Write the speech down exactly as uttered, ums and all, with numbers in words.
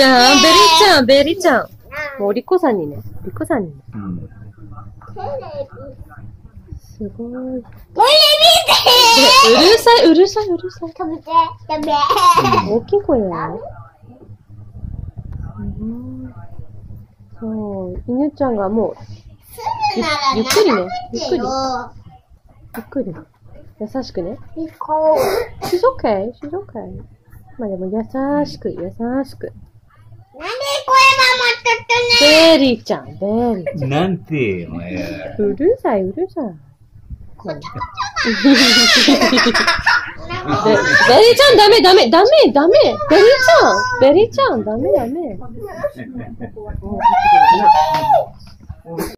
ちゃん、ベリちゃん、ベリちゃん。もうリコさんにね、リコさんにね。うん、すごい。これ見て。うるさい、うるさい、うるさい。食べて、食べ。大きい声だよ。うん、そう、犬ちゃんがもう。ゆ, ゆっくりね、ゆっくり。ゆっくり。優しくね。She's okay, she's okay. まあでも優しく、優しく。なんでこれはもっとっとね。ベリーちゃん、ベリーちゃん。なんて、お前。うるさい、うるさい。こちゃこちゃだ。ベリーちゃん、ダメ、ダメ、ダメ、ダメ。ベリーちゃん、ベリーちゃん、ダメ、ダメ。